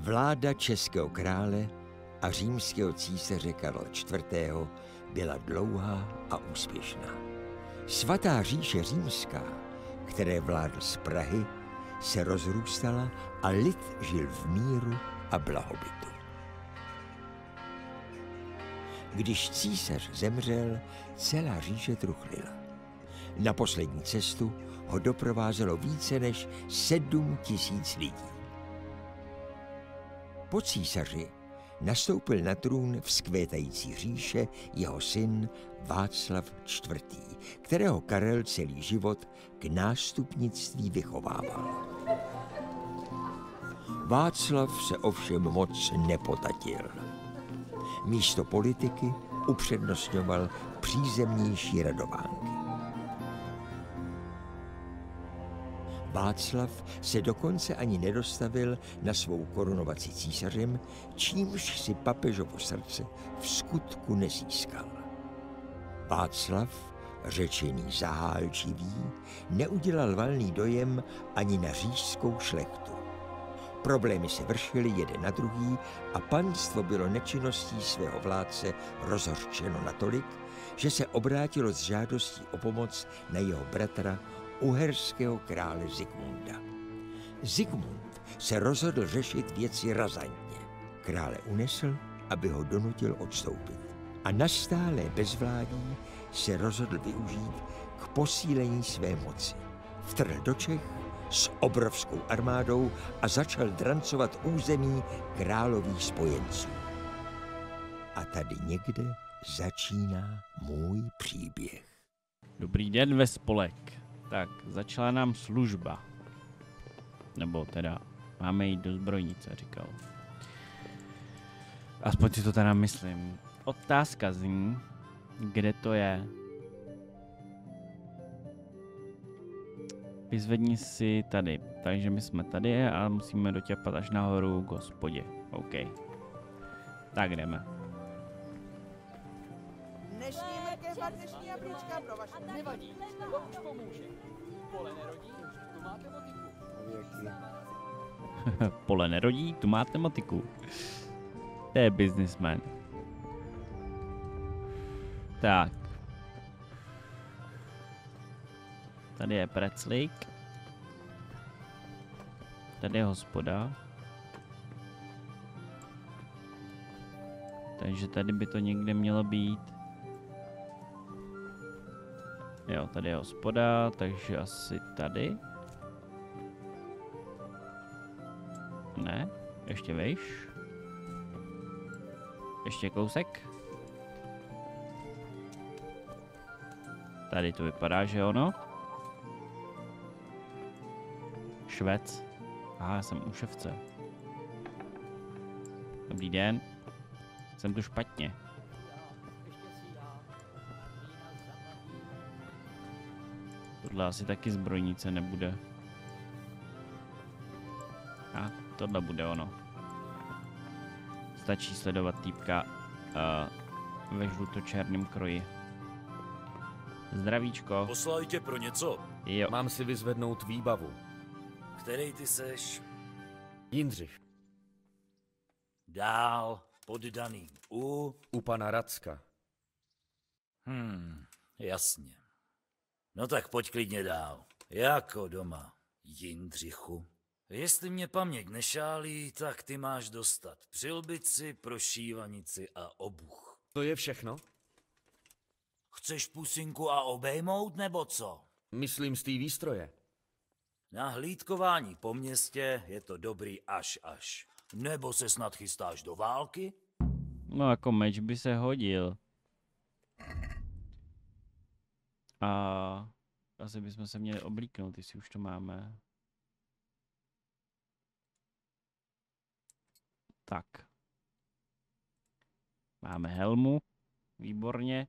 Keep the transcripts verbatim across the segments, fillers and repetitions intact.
Vláda českého krále a římského císaře Karla čtvrtého. Byla dlouhá a úspěšná. Svatá říše římská, které vládl z Prahy, se rozrůstala a lid žil v míru a blahobytu. Když císař zemřel, celá říše truchlila. Na poslední cestu ho doprovázelo více než sedm tisíc lidí. Po císaři nastoupil na trůn vzkvétající říše jeho syn Václav čtvrtý., kterého Karel celý život k nástupnictví vychovával. Václav se ovšem moc nepotatil. Místo politiky upřednostňoval přízemnější radovánky. Václav se dokonce ani nedostavil na svou korunovaci císařem, čímž si papežovo srdce v skutku nezískal. Václav, řečený zahálčivý, neudělal valný dojem ani na říšskou šlechtu. Problémy se vršily jeden na druhý a panstvo bylo nečinností svého vládce rozhořčeno natolik, že se obrátilo s žádostí o pomoc na jeho bratra, uherského krále Zikmunda. Zikmund se rozhodl řešit věci razantně. Krále unesl, aby ho donutil odstoupit. A nastálé bezvládí se rozhodl využít k posílení své moci. Vtrhl do Čech s obrovskou armádou a začal drancovat území králových spojenců. A tady někde začíná můj příběh. Dobrý den ve spolek. Tak, začala nám služba. Nebo teda, máme jít do zbrojnice, říkal. Aspoň si to teda myslím. Otázka zní, kde to je. Vyzvedni si tady. Takže my jsme tady a musíme dotěpat až nahoru k hospodě. OK. Tak jdeme. Dnešní jablíčka pro vaše. Nevadí, už pomůže. Pole nerodí, tu máte motiku. Pole nerodí, tu máte motiku. To je businessman. Tak. Tady je preclík. Tady je hospoda. Takže tady by to někde mělo být. Jo, tady je hospoda, takže asi tady. Ne, ještě vejš. Ještě kousek. Tady to vypadá, že ono. Švec. Aha, já jsem u ševce. Dobrý den. Jsem tu špatně. Tohle asi taky zbrojnice nebude. A tohle bude ono. Stačí sledovat týpka uh, ve žlutočerném kroji. Zdravíčko. Poslali tě pro něco? Jo. Mám si vyzvednout výbavu. Který ty seš? Jindřich. Dál poddaný u... U pana Racka. Hmm, jasně. No tak pojď klidně dál. Jako doma, Jindřichu. Jestli mě paměť nešálí, tak ty máš dostat přilbici, prošívanici a obuch. To je všechno? Chceš pusinku a obejmout, nebo co? Myslím z té výstroje. Na hlídkování po městě je to dobrý až až. Nebo se snad chystáš do války? No jako meč by se hodil. A asi bychom se měli oblíknout, jestli už to máme. Tak. Máme helmu. Výborně.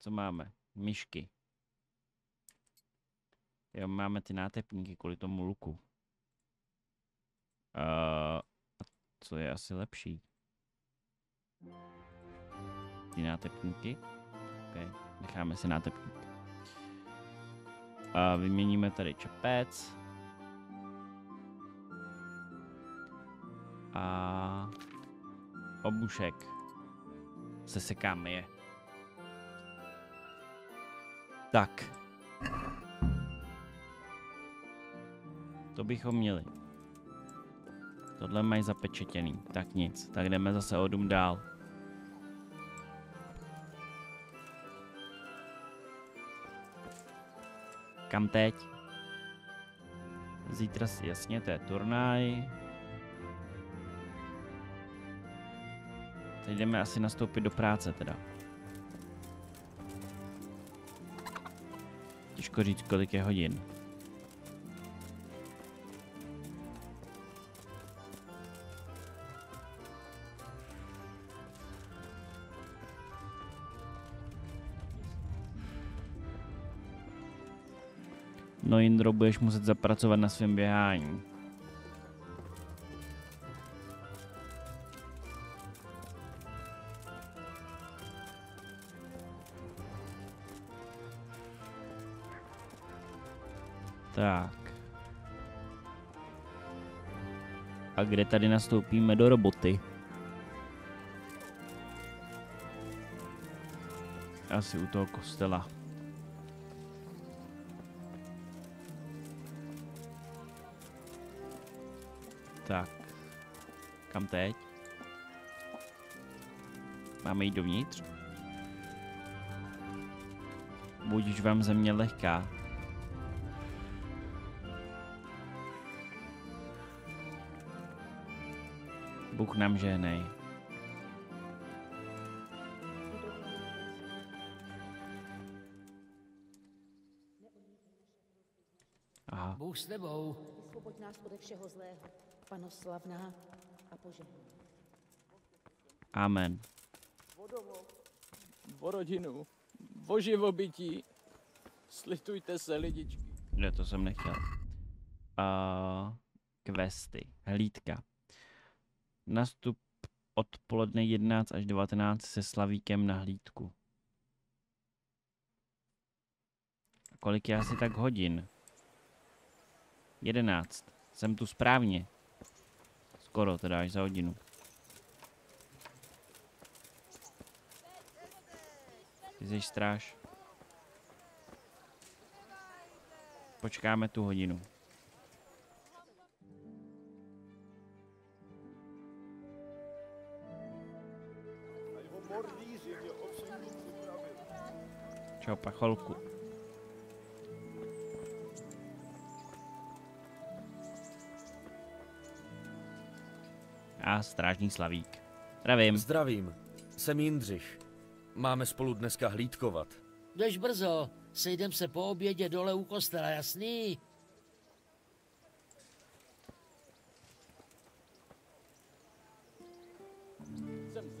Co máme? Myšky. Jo, máme ty nátepníky kvůli tomu luku. A co je asi lepší? Ty nátepníky. Okay. Necháme si nátepník. A vyměníme tady čepec. a obušek. Sesekáme je. Tak. To bychom měli. Tohle mají zapečetěný. Tak nic, tak jdeme zase o dům dál. Kam teď? Zítra si jasně, to je turnaj. Teď jdeme asi nastoupit do práce teda. Těžko říct, kolik je hodin. No Jindro, budeš muset zapracovat na svém běhání. Tak. A kde tady nastoupíme do roboty? Asi u toho kostela. Tak, kam teď? Máme jít dovnitř? Budiž vám země lehká. Bůh nám žehnej. Aha. Bůh s tebou. Vysvoboď nás ode všeho zlého. Panoslavná a požehná. Amen. Vodovo, vo rodinu, vo živobytí, slitujte se, lidičky. Ne, to jsem nechtěl. Uh, questy, hlídka. Nastup odpoledne jedenáct až devatenáct se Slavíkem na hlídku. Kolik je asi tak hodin? jedenáct. Jsem tu správně. Skoro, teda až za hodinu. Ty jsi stráž. Počkáme tu hodinu. Čau, pacholku. A strážní Slavík. Zdravím. Zdravím. Jsem Jindřich. Máme spolu dneska hlídkovat. Jdeš brzo. Sejdem se po obědě dole u kostela, jasný?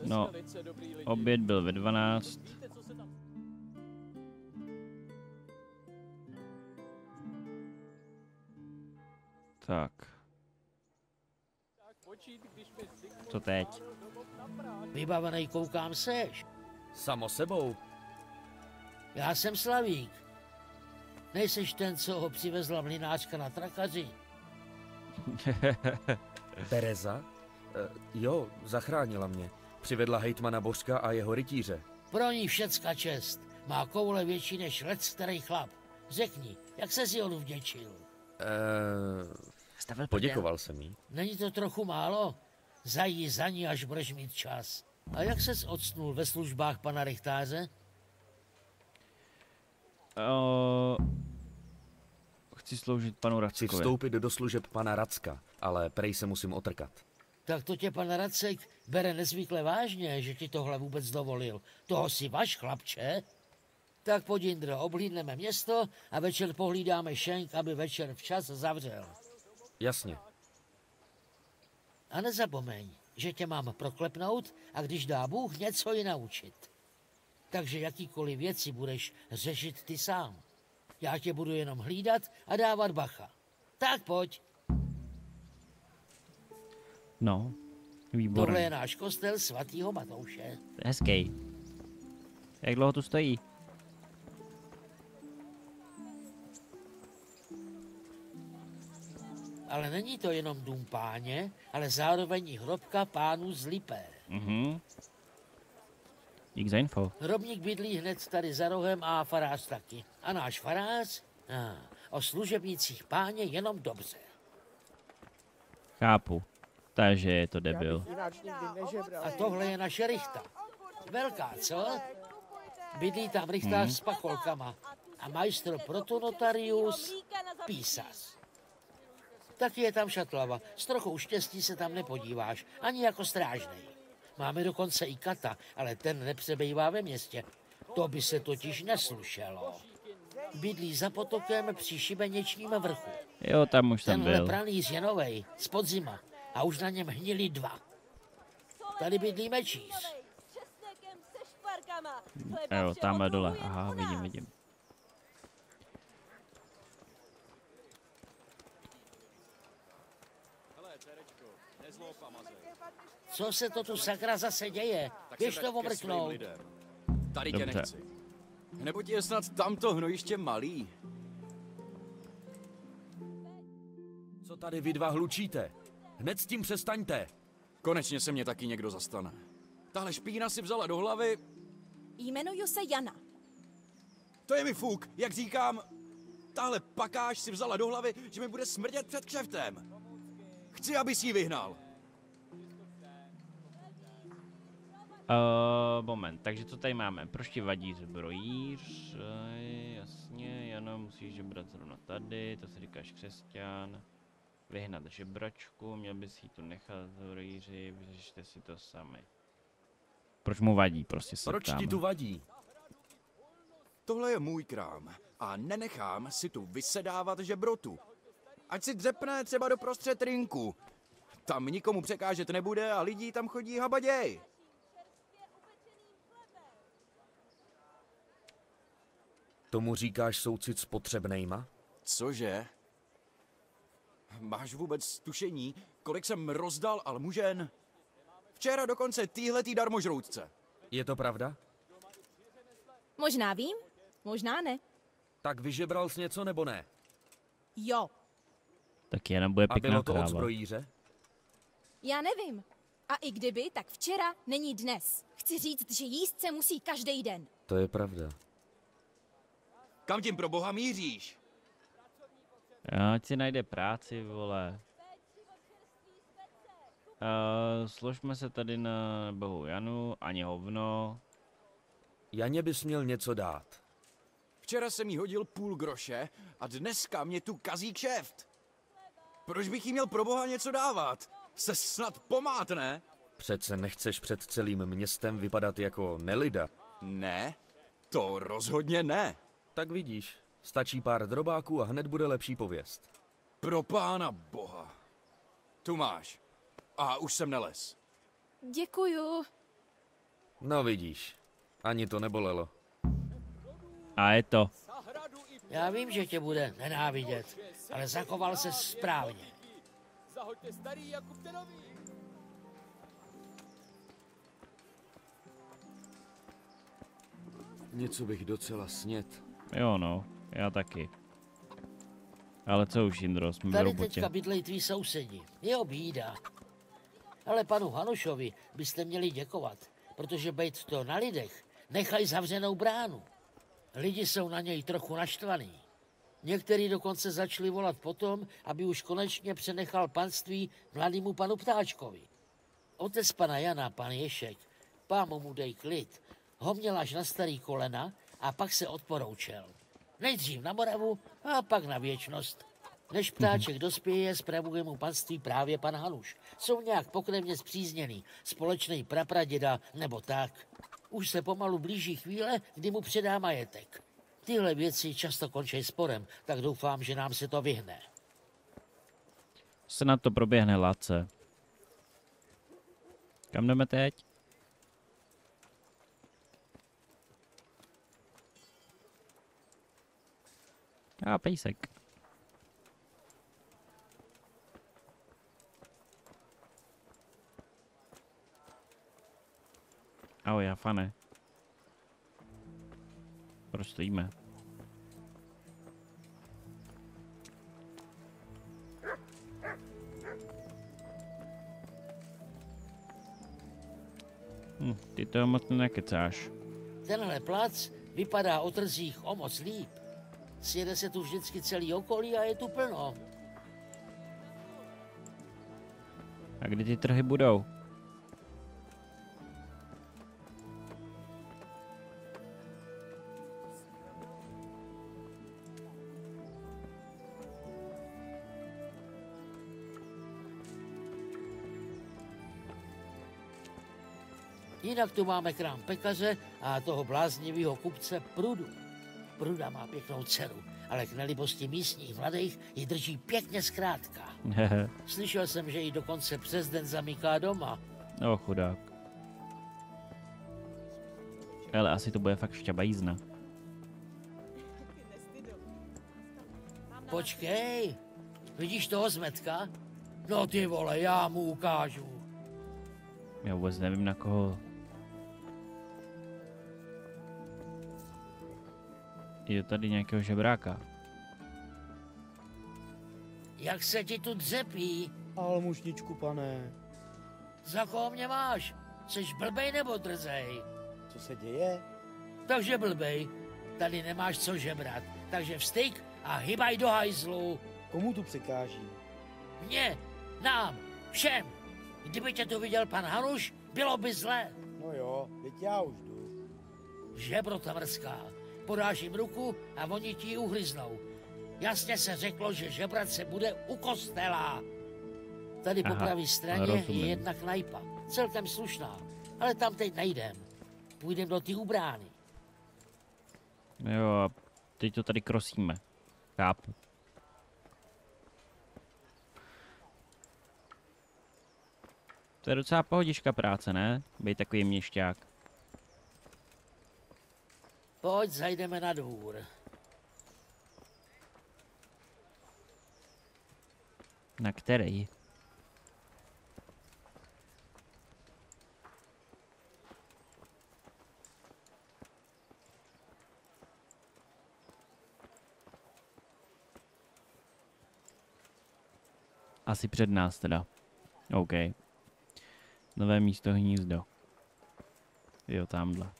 No, oběd byl ve dvanáct. Tak. Co teď? Vybavenej, koukám seš. Samo sebou. Já jsem Slavík. Nejseš ten, co ho přivezla mlynářka na trakaři. Tereza? E, jo, zachránila mě. Přivedla hejtmana Boska a jeho rytíře. Pro ní všecka čest. Má koule větší než lec, který chlap. Řekni, jak se si onu vděčil? E... Poděkoval jsem jí. Není to trochu málo? Zajdi za ní, až budeš mít čas. A jak ses odsnul ve službách pana Richtáře? Uh, chci sloužit panu Rackovi. Chci vstoupit do služeb pana Racka, ale prej se musím otrkat. Tak to tě pan Racek bere nezvykle vážně, že ti tohle vůbec dovolil. Toho si vaš, chlapče. Tak pojď, Jindro, oblídneme město a večer pohlídáme šenk, aby večer včas zavřel. Jasně. A nezapomeň, že tě mám proklepnout a když dá Bůh, něco ji naučit. Takže jakýkoliv věci budeš řešit ty sám. Já tě budu jenom hlídat a dávat bacha. Tak pojď. No, výborně. Tohle je náš kostel svatýho Matouše. Hezký. Jak dlouho tu stojí? ale není to jenom dům páně, ale zároveň i hrobka pánů z Lipé. Mhm. Dík za info. Hrobník bydlí hned tady za rohem a farář taky. A náš farář? Ah, o služebnicích páně jenom dobře. Chápu. Takže je to debil. A tohle je naše rychta. Velká, co? Bydlí tam rychtář hmm. s pakolkama. A majstr protonotarius písař. Taky je tam šatlava. S trochou štěstí se tam nepodíváš. Ani jako strážnej. Máme dokonce i kata, ale ten nepřebývá ve městě. To by se totiž neslušelo. Bydlí za potokem při Šibeničním vrchu. Jo, tam už jsem byl. Tenhle pranýř je novej, z podzima. A už na něm hnili dva. Tady bydlí mečíř. Jo, tamhle dole. Aha, vidím, vidím. Co se to tu sakra zase děje? Běž to omrknout. Tady tě nechci. Nebo ti je snad tamto hnojiště malý? Co tady vy dva hlučíte? Hned s tím přestaňte. Konečně se mě taky někdo zastane. Tahle špína si vzala do hlavy. Jmenuju se Jana. To je mi fuk, jak říkám. Tahle pakáž si vzala do hlavy, že mi bude smrdět před kšeftem. Chci, aby si ji vyhnal. Uh, moment, takže co tady máme? Proč vadí zbrojíř? Jasně, Jano, musíš žebrat zrovna tady, to se říkáš křesťan. Vyhnat žebračku, měl bys jí tu nechat zbrojíři, vyřešte si to sami. Proč mu vadí, prostě se Proč ptáme. ti tu vadí? Tohle je můj krám a nenechám si tu vysedávat žebrotu. Ať si dřepne třeba do prostřed rynku. Tam nikomu překážet nebude a lidí tam chodí habaděj. Tomu říkáš soucit s potřebnejma? Cože? Máš vůbec tušení, kolik jsem rozdal almužen? Včera dokonce týhletý darmožroutce. Je to pravda? Možná vím, možná ne. Tak vyžebral jsi něco nebo ne? Jo. Tak jenom bude pěkná. A bylo to od zbrojíře? Já nevím. A i kdyby, tak včera není dnes. Chci říct, že jíst se musí každý den. To je pravda. Kam tím pro boha míříš? Já, ať si najde práci, vole. Uh, složme se tady na bohu Janu, ani hovno. Janě bys měl něco dát. Včera jsem jí hodil půl groše a dneska mě tu kazí kšeft. Proč bych jí měl pro boha něco dávat? Se snad pomátne? Přece nechceš před celým městem vypadat jako nelida. Ne, to rozhodně ne. Tak vidíš, stačí pár drobáků a hned bude lepší pověst. Pro pána boha. Tu máš. A už jsem neles. Děkuju. No vidíš, ani to nebolelo. A je to. Já vím, že tě bude nenávidět, ale zachoval se správně. Něco bych docela snět. Jo no, já taky. Ale co už, Jindro, jsme v robotě. Tady teďka bydlejí tví sousedí. Je obída. Ale panu Hanušovi byste měli děkovat, protože bejt to na lidech nechají zavřenou bránu. Lidi jsou na něj trochu naštvaný. Někteří dokonce začali volat potom, aby už konečně přenechal panství mladému panu Ptáčkovi. Otec pana Jana, pan Ješek, pámu mu dej klid, ho měl až na starý kolena a pak se odporoučel. Nejdřív na Moravu a pak na věčnost. Než Ptáček dospěje, spravuje mu panství právě pan Hanuš. Jsou nějak pokrevně zpřízněný, společný prapraděda nebo tak. Už se pomalu blíží chvíle, kdy mu předá majetek. Tyhle věci často končí sporem, tak doufám, že nám se to vyhne. Se na to proběhne Lace. Kam jdeme teď? A pejsek. Ahoj, já fane. Proč stojíme? Hm, ty to moc nekecáš. Tenhle plac vypadá o trzích o moc líp. Sjede se tu vždycky celý okolí a je tu plno. A kdy ty trhy budou? Jinak tu máme krám pekaře a toho bláznivého kupce Prudu. Pruda má pěknou dceru, ale k nelibosti místních mladých ji drží pěkně zkrátka. Slyšel jsem, že ji dokonce přes den zamyká doma. No, chudák. Ale asi to bude fakt šťabajízna. Počkej, vidíš toho zmetka? No ty vole, já mu ukážu. Já vůbec nevím na koho. Je tady nějakého žebráka. Jak se ti tu dřepí? Almužničku, pane. Za koho mě máš? Jseš blbej nebo drzej? Co se děje? Takže blbej. Tady nemáš co žebrat. Takže vstyk a hybaj do hajzlu. Komu tu překáží? Mně, nám, všem. Kdyby tě tu viděl pan Hanuš, bylo by zlé. No jo, teď já už jdu. Žebrota mrzká. Podáš jim ruku a oni ti ji uhryznou. Jasně se řeklo, že žebrat se bude u kostela. Tady po pravé straně je jedna knajpa. Celkem slušná, ale tam teď nejdem. Půjdem do té ubrány. Jo, a teď to tady krosíme. Chápu. To je docela pohodiška práce, ne? Bej takový měšťák. Pojď, zajdeme na dvůr. Na který? Asi před nás teda. OK. Nové místo hnízdo. Jo, tamhle.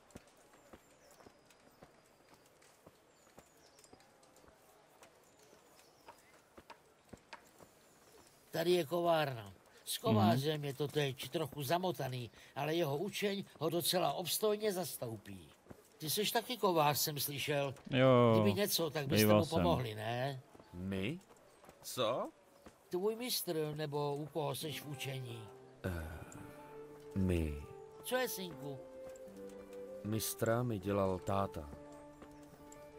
Tady je kovárna. S kovářem hmm. je to teď trochu zamotaný, ale jeho učeň ho docela obstojně zastoupí. Ty jsi taky kovář, jsem slyšel. Jo, kdyby něco, tak byste mu pomohli, jsem. Ne? My? Co? Tvůj mistr, nebo u koho seš v učení? Uh. My. Co je, synku? Mistra mi dělal táta.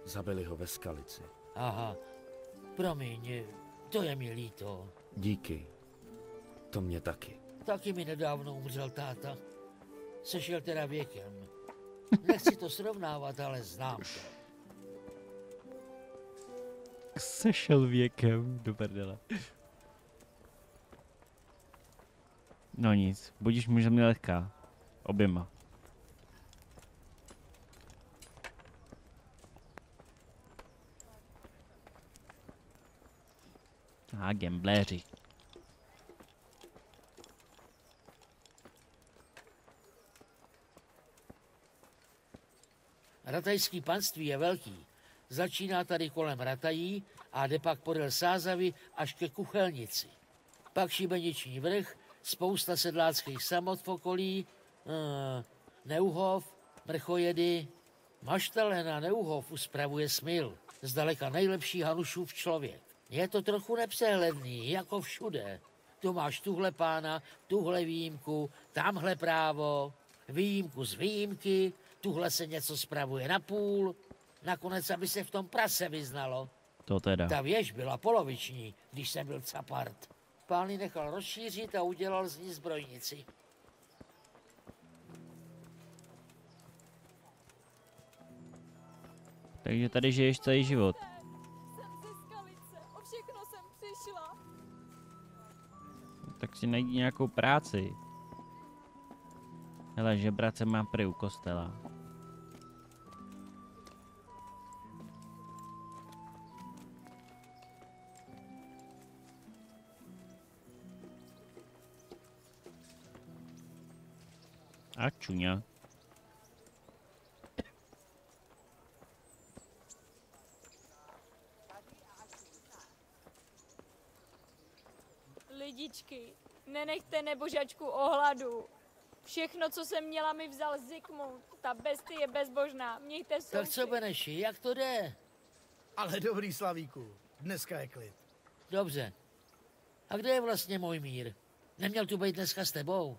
Zabili ho ve Skalici. Aha, promiň, to je mi líto. Díky, to mě taky. Taky mi nedávno umřel táta. Sešel teda věkem. Nechci to srovnávat, ale znám to. Sešel věkem, do prdele. No nic, budíš mužem lehká. Oběma. A gambléři. Ratajský panství je velký. Začíná tady kolem Ratají a jde pak podél Sázavy až ke Kuchelnici. Pak Šibeniční vrch, spousta sedláckých samot v okolí, uh, Neuhov, Prchojedy. Maštalena Neuhov uspravuje smil, zdaleka nejlepší Hanušův člověk. Je to trochu nepřehledný, jako všude. Tu máš tuhle pána, tuhle výjimku, tamhle právo, výjimku z výjimky, tuhle se něco spravuje na půl, nakonec, aby se v tom prase vyznalo. To teda. Ta věž byla poloviční, když jsem byl capart. Pán ji nechal rozšířit a udělal z ní zbrojnici. Takže tady žiješ celý život. Jsem ze Skalice, o všechno jsem přišla. Tak si najdi nějakou práci. Hele, žebrat se má prý u kostela. A čuňa. Lidičky, nenechte nebožačku ohladu. Všechno, co jsem měla, mi vzal Zikmund. Ta bestie je bezbožná, mějte se. Tak co, Beneši, jak to jde? Ale dobrý, Slavíku, dneska je klid. Dobře. A kde je vlastně Mojmír? Neměl tu být dneska s tebou?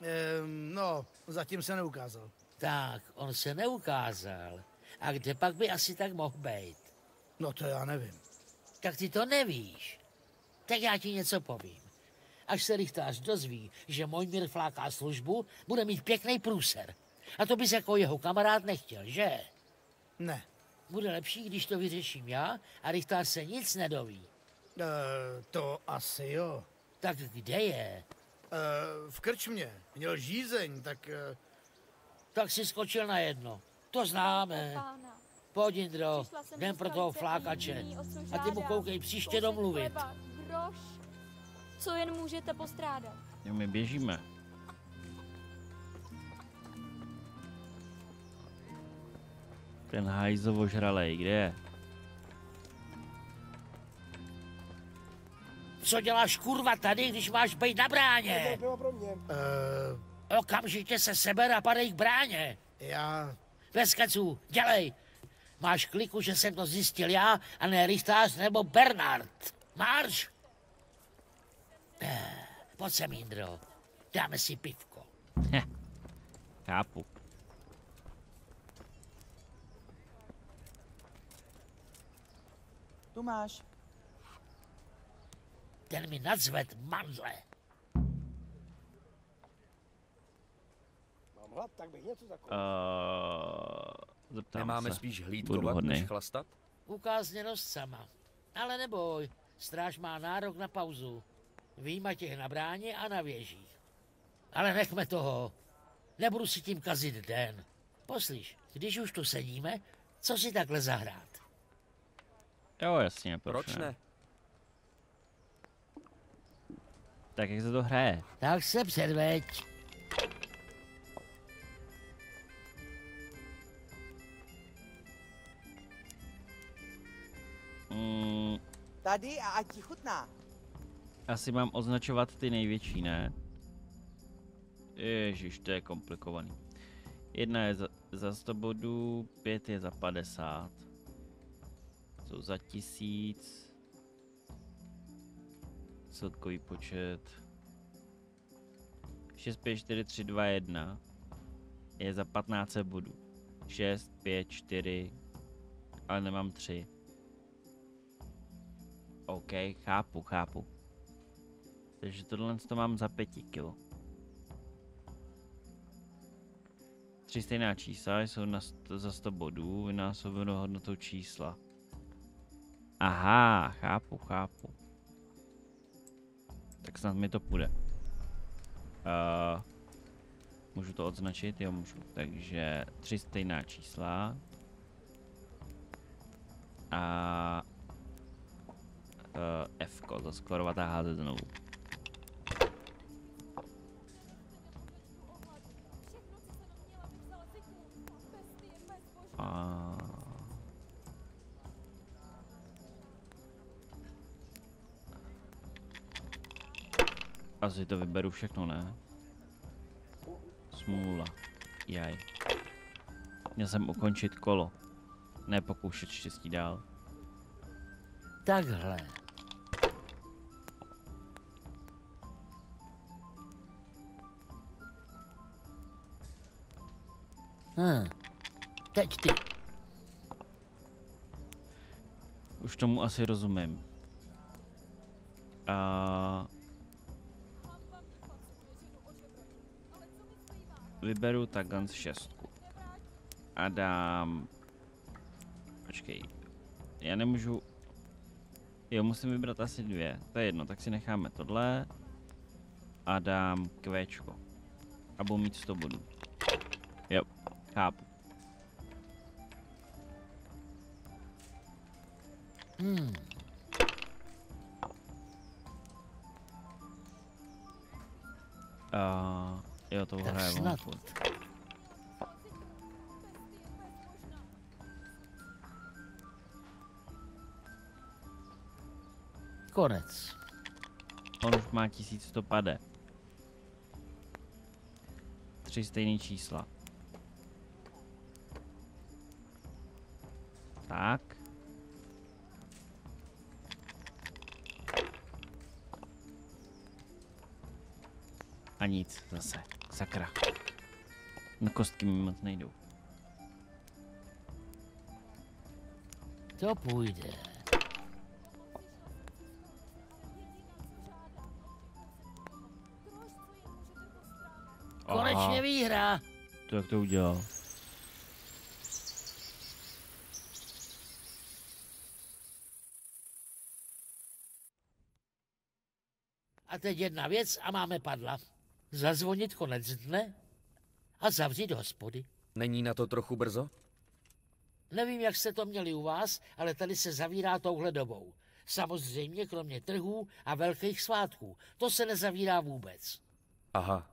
Ehm, no, zatím se neukázal. Tak, on se neukázal. A kde pak by asi tak mohl být? No to já nevím. Tak ty to nevíš. Tak já ti něco povím. Až se rychtář dozví, že Mojmír fláká službu, bude mít pěkný průser. A to bys jako jeho kamarád nechtěl, že? Ne. Bude lepší, když to vyřeším já a rychtář se nic nedoví. E, to asi jo. Tak kde je? E, v krčmě. Měl žízeň, tak... E... Tak si skočil na jedno. To známe. Pojď, Jindro, jdem pro toho flákače. A ty mu koukej příště domluvit. Co jen můžete postrádat. Jo, my běžíme. Ten hajzovo žralej, kde je? Co děláš, kurva, tady, když máš být na bráně? Uh... Okamžitě se seber a padej k bráně. Já... Bez keců, dělej. Máš kliku, že jsem to zjistil já, a ne rychtář nebo Bernard. Marš! Pojď sem, Jindro. Dáme si pivko. Heh, chápu. Tu máš. Ten mi nadzved Mandle. Mám hlad, tak bych něco takový. Uh, Nemáme se. Spíš hlídkovat, než chlastat? Ukázněnost sama. Ale neboj, stráž má nárok na pauzu. Výjima těch na bráně a na věžích. Ale nechme toho. Nebudu si tím kazit den. Poslyš, když už tu sedíme, co si takhle zahrát? Jo, jasně, proč, proč ne? ne? Tak jak se to hraje? Tak se předveď. Mm. Tady a ať ti chutná. Asi mám označovat ty největší, ne? Ježiš, to je komplikovaný. Jedna je za, za sto bodů, pět je za padesát. Jsou za tisíc. Celkový počet. šest, pět, čtyři, tři, dva, jedna. Je za patnáct bodů. šest, pět, čtyři. Ale nemám tři. OK, chápu, chápu. Takže tohle to mám za pět kilo. Tři stejná čísla jsou na sto, za sto bodů vynásobeno hodnotou čísla. Aha, chápu, chápu. Tak snad mi to půjde. Uh, můžu to označit? Jo, můžu. Takže tři stejná čísla. A uh, F-ko, za skorovatá házet znovu. A... Asi to vyberu všechno, ne? Smůla. Jaj. Měl jsem ukončit kolo. Ne pokoušet štěstí dál. Takhle. Hmm. Teď ty. Už tomu asi rozumím. A... Vyberu takhle z šestku. A dám... Počkej. Já nemůžu... Jo, musím vybrat asi dvě. To je jedno, tak si necháme tohle. A dám kvéčko. A budu mít sto bodů. Jo, chápu. Hmm. Uh, Jo, to hraje on furt. Konec. On už má tisíc sto pade. Tři stejné čísla. Tak. A nic zase. Sakra. Na kostky mi moc nejdou. To půjde. Konečně výhra. To jak to udělal? A teď jedna věc a máme padla. Zazvonit konec dne a zavřít hospody. Není na to trochu brzo? Nevím, jak jste to měli u vás, ale tady se zavírá touhle dobou. Samozřejmě kromě trhů a velkých svátků. To se nezavírá vůbec. Aha.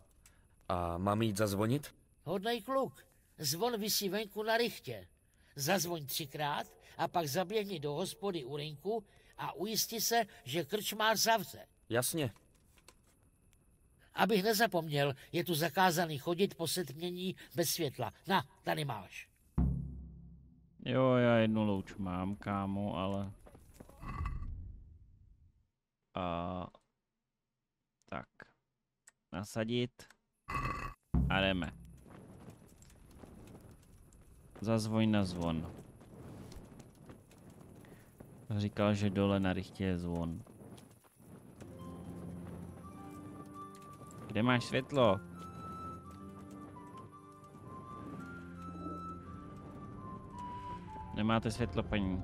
A mám jít zazvonit? Hodnej kluk. Zvon visí venku na rychtě. Zazvoň třikrát a pak zaběhni do hospody u rynku a ujisti se, že krčmář zavře. Jasně. Abych nezapomněl, je tu zakázaný chodit po setmění bez světla. Na, tady máš. Jo, já jednu louč mám, kámo, ale... A... Tak. Nasadit. A jdeme. Zazvoň na zvon. Říkal, že dole na rychtě je zvon. Kde máš světlo? Nemáte světlo, paní.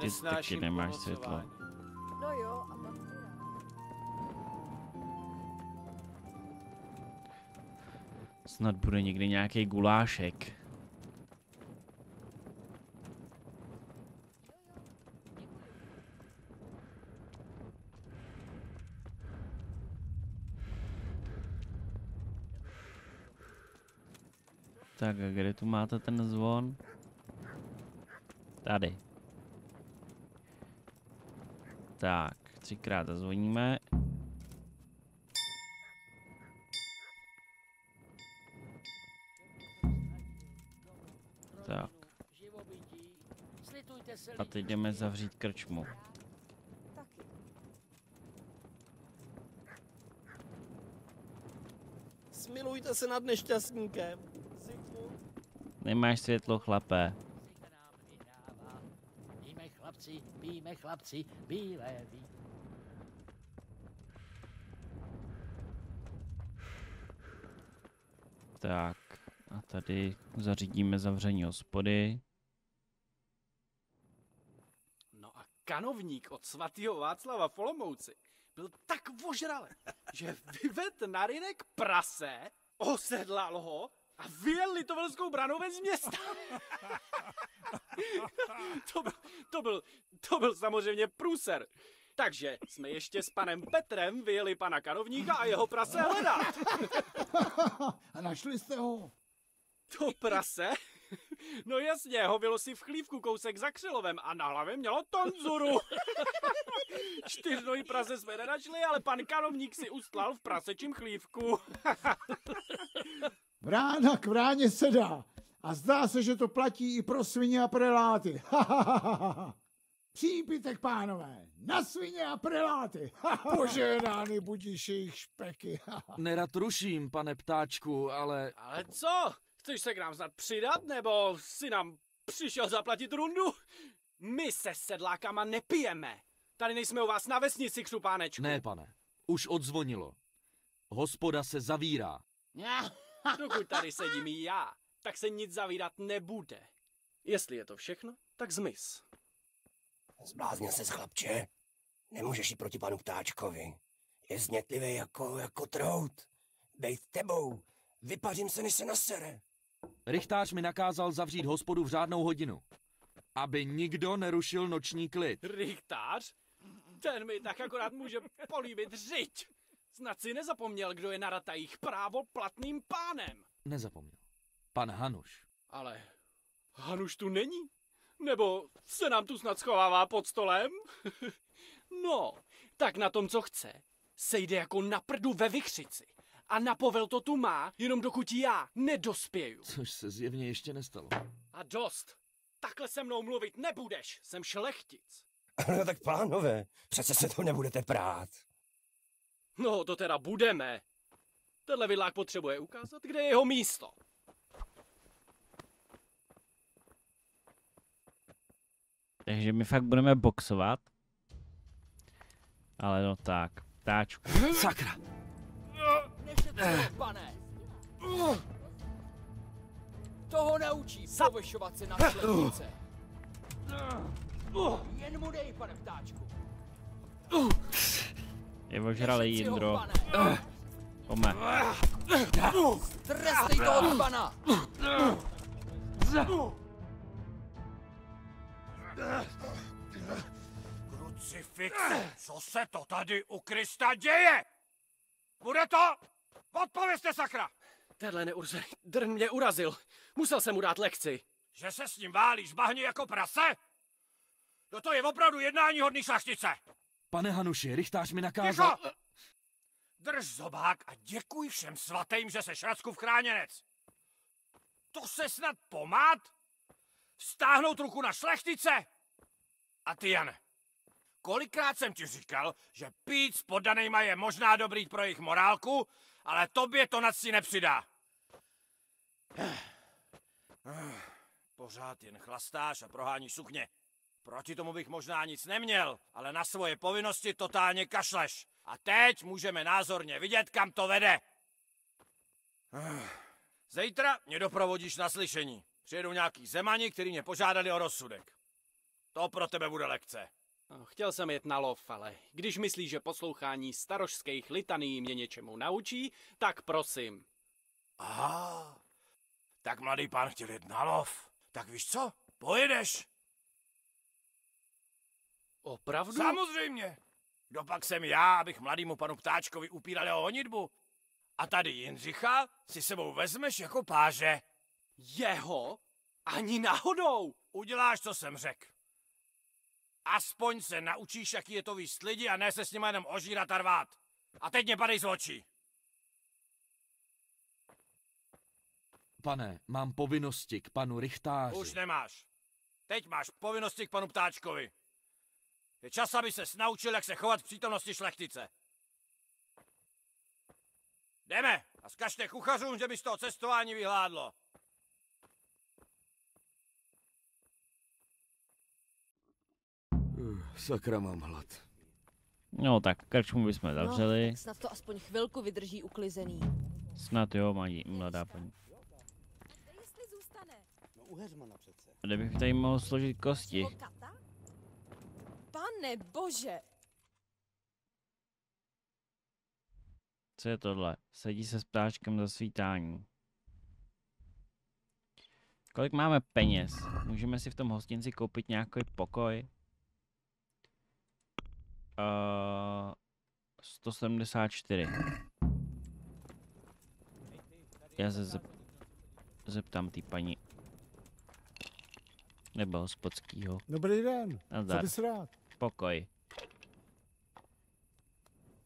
Ty taky nemáš světlo. No jo, a mám to rád. Snad bude někdy nějaký gulášek. Tak a kde tu máte ten zvon? Tady. Tak, třikrát zazvoníme. Tak. A teď jdeme zavřít krčmu. Smilujte se nad nešťastníkem. Nemáš světlo, chlape. Chlapci, píme, chlapci, bílé ví. Tak, a tady zařídíme zavření hospody. No a kanovník od svatého Václava Foloumouci byl tak ožralý, že vyvedl na rynek prase, osedlal ho a vyjel Litovelskou branou ven z města. To byl, to byl, to byl samozřejmě průser. Takže jsme ještě s panem Petrem vyjeli pana kanovníka a jeho prase hledat. A našli jste ho? To prase? No jasně, ho bylo si v chlívku kousek za Křilovem a na hlavě mělo tonzuru. Čtyřnojí prase jsme nenačli, ale pan kanovník si ustlal v prasečím chlívku. Brána k bráně se dá. A zdá se, že to platí i pro svině a preláty. Přípitek, pánové, na svině a preláty. Požehnány budíš jejich špeky. Nerad ruším, pane Ptáčku, ale... Ale co? Chceš se k nám snad přidat, nebo si nám přišel zaplatit rundu? My se sedlákama nepijeme. Tady nejsme u vás na vesnici, křupánečku. Ne, pane, už odzvonilo. Hospoda se zavírá. Dokud tady sedím i já, tak se nic zavírat nebude. Jestli je to všechno, tak zmiz. Zbláznil ses, chlapče. Nemůžeš jít proti panu Ptáčkovi. Je znětlivý jako, jako trout. Bejt tebou. Vypařím se, než se nasere. Rychtář mi nakázal zavřít hospodu v řádnou hodinu. aby nikdo nerušil noční klid. Rychtář? Ten mi tak akorát může políbit řiď. Snad si nezapomněl, kdo je na Ratajích právoplatným pánem. Nezapomněl. Pan Hanuš. Ale Hanuš tu není? Nebo se nám tu snad schovává pod stolem? No, tak na tom, co chce, sejde jako na prdu ve vichřici. A na povel to tu má, jenom dokud já nedospěju. Což se zjevně ještě nestalo. A dost. Takhle se mnou mluvit nebudeš. Jsem šlechtic. No tak pánové, přece se to nebudete prát. No to teda budeme. Tenhle vidlák potřebuje ukázat, kde je jeho místo. Takže my fakt budeme boxovat. Ale no tak, ptáčku. Sakra! Nešetřte, pane! Toho naučí povyšovat se na šlechtice. Jen mu dej, pane ptáčku. Je ožralej, Jindro. Pome. Trestej toho pana! Krucifix, co se to tady u Krista děje? Bude to? Odpovězte, sakra! Tenhle neurzený drn mě urazil. Musel jsem mu dát lekci. Že se s ním válíš, bahni jako prase? No to je opravdu jednání hodný šlachtice. Pane Hanuši, rychtář mi nakázal... Ticho! Drž zobák a děkuj všem svatým, že seš Rackův chráněnec. To se snad pomát? Stáhnout ruku na šlechtice? A ty, Jane, kolikrát jsem ti říkal, že pít s poddanejma je možná dobrý pro jejich morálku, ale tobě to nad si nepřidá. Pořád jen chlastáš a proháníš sukně. Proti tomu bych možná nic neměl, ale na svoje povinnosti totálně kašleš. A teď můžeme názorně vidět, kam to vede. Zítra mě doprovodíš na slyšení. Přijedou nějaký zemani, kteří mě požádali o rozsudek. To pro tebe bude lekce. Chtěl jsem jet na lov, ale když myslíš, že poslouchání starožských litanií mě něčemu naučí, tak prosím. Aha, tak mladý pán chtěl jet na lov. Tak víš co, pojedeš. Opravdu? Samozřejmě. Dopak jsem já, abych mladému panu Ptáčkovi upíral jeho honitbu. A tady Jindřicha si sebou vezmeš jako páže. Jeho? Ani náhodou. Uděláš, co jsem řekl. Aspoň se naučíš, jaký je to víc lidi a ne se s nimi jenom ožírat a rvát. A teď mě padej z očí. Pane, mám povinnosti k panu Richtáři. Už nemáš. Teď máš povinnosti k panu Ptáčkovi. Je čas, aby ses naučil, jak se chovat v přítomnosti šlechtice. Jdeme a zkažte kuchařům, že by z toho cestování vyhládlo. Sakra, mám hlad. No tak, krčmu bychom zavřeli. No, snad to aspoň chvilku vydrží uklizený. Snad jo, mají mladá paní. Kde bych tady mohl složit kosti? Pane bože! Co je tohle? Sedí se s ptáčkem za svítání. Kolik máme peněz? Můžeme si v tom hostinci koupit nějaký pokoj? Uh, sto sedmdesát čtyři. Já se zeptám té paní. Nebo hospodskýho. Dobrý den, co bys rád? Pokoj.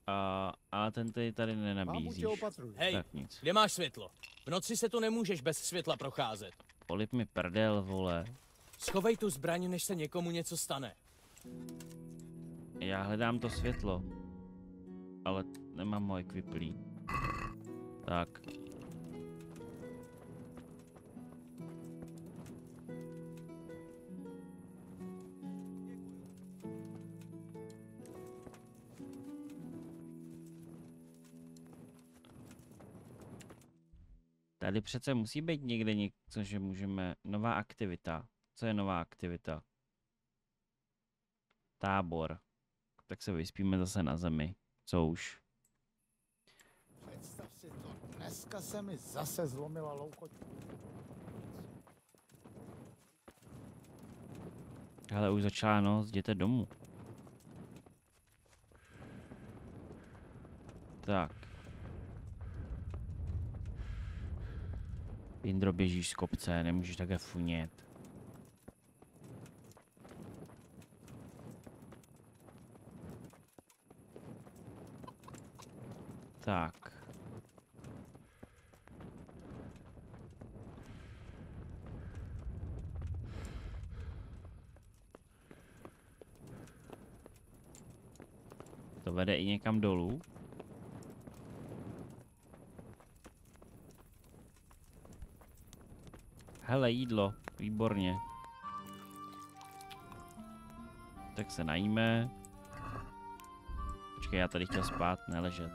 Uh, a ten tady tady nenabízíš. Hej, kde máš světlo? V noci se tu nemůžeš bez světla procházet. Polip mi prdel, vole. Schovej tu zbraň, než se někomu něco stane. Já hledám to světlo, ale nemám moje kviplí. Tak. Tady přece musí být někde něco, že můžeme... Nová aktivita. Co je nová aktivita? Tábor. Tak se vyspíme zase na zemi. Co už? Představ si to, dneska se mi zase zlomila loukoť. Hele, už začala noc, jděte domů. Tak. Jindro, běžíš z kopce, nemůžeš také funět. Tak. To vede i někam dolů. Hele, jídlo, výborně. Tak se najíme. Počkej, já tady chtěl spát, neležet.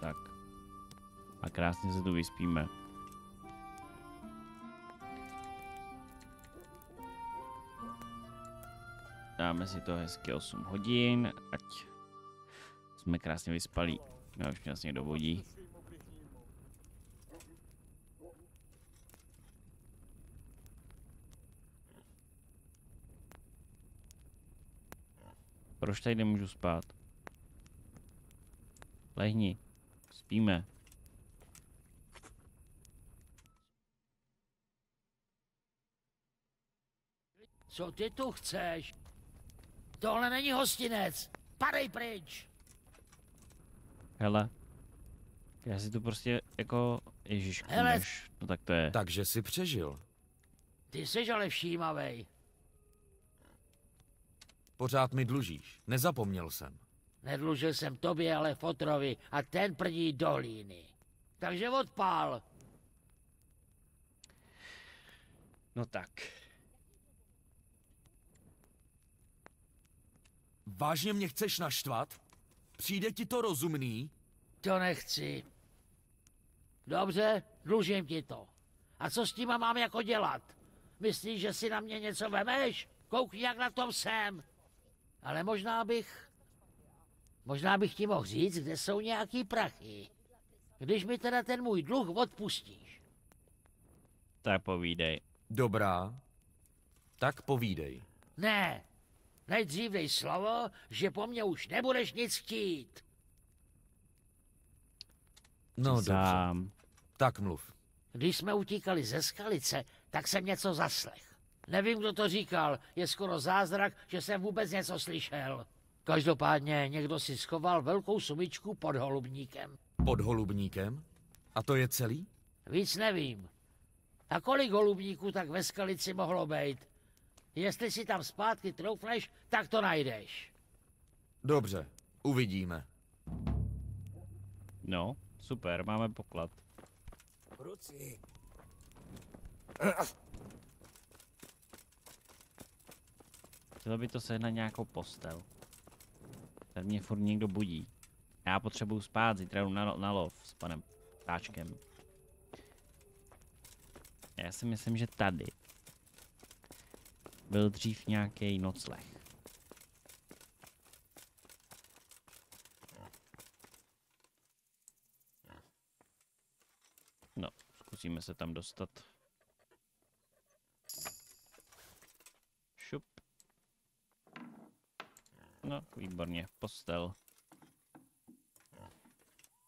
Tak. A krásně se tu vyspíme. Dáme si to hezky osm hodin, ať jsme krásně vyspalí. No, už mě jasně dovodí. Proč tady nemůžu spát? Lehni. Spíme. Co ty tu chceš? Tohle není hostinec. Padej pryč. Hele. Já si tu prostě jako... Ježišku, hele. No tak to je. Takže si přežil. Ty jsi ale všímavej. Pořád mi dlužíš. Nezapomněl jsem. Nedlužil jsem tobě, ale Fotrovi a ten prdí do líny. Takže odpál. No tak. Vážně mě chceš naštvat? Přijde ti to rozumný? To nechci. Dobře, dlužím ti to. A co s tím mám jako dělat? Myslíš, že si na mě něco vemeš? Koukni, jak na tom jsem. Ale možná bych... Možná bych ti mohl říct, kde jsou nějaký prachy. Když mi teda ten můj dluh odpustíš. Tak povídej. Dobrá. Tak povídej. Ne. Nejdřív dej slovo, že po mně už nebudeš nic chtít. No sám. Dobře. Tak mluv. Když jsme utíkali ze Skalice, tak jsem něco zaslech. Nevím, kdo to říkal. Je skoro zázrak, že jsem vůbec něco slyšel. Každopádně někdo si schoval velkou sumičku pod holubníkem. Pod holubníkem? A to je celý? Víc nevím. A kolik holubníků tak ve Skalici mohlo být? Jestli si tam zpátky troufneš, tak to najdeš. Dobře, uvidíme. No, super, máme poklad. Ruci. Chtělo by to sehnat nějakou postel. Tady mě furt někdo budí. Já potřebuju spát, zítra jdu na, na lov s panem Ptáčkem. Já si myslím, že tady byl dřív nějaký nocleh. No, zkusíme se tam dostat. Šup. No, výborně, postel.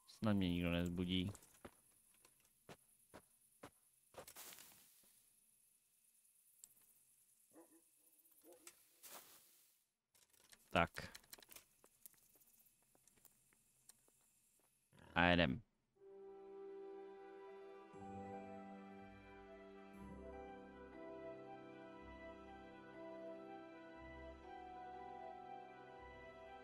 Snad mě nikdo nezbudí. Tak. A jedem.